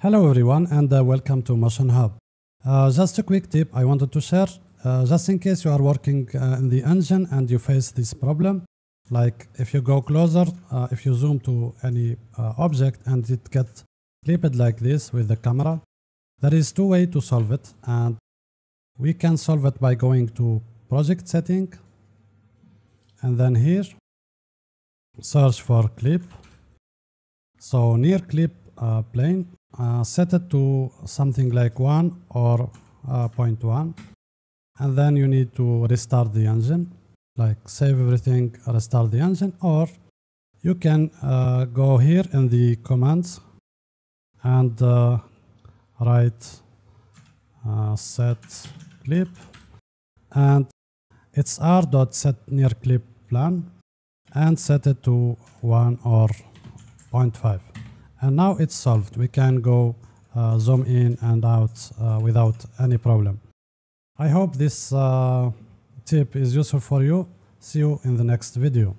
Hello everyone, and welcome to Motion Hub. Just a quick tip I wanted to share, just in case you are working in the engine and you face this problem, like if you go closer, if you zoom to any object and it gets clipped like this with the camera, there is two ways to solve it, and we can solve it by going to project setting and then here search for clip. So near clip plane, set it to something like 1 or 0.1, and then you need to restart the engine, like save everything, restart the engine, or you can go here in the commands and write set clip, and it's r.set near clip plan and set it to 1 or 0.5. And now it's solved. We can go zoom in and out without any problem. I hope this tip is useful for you. See you in the next video.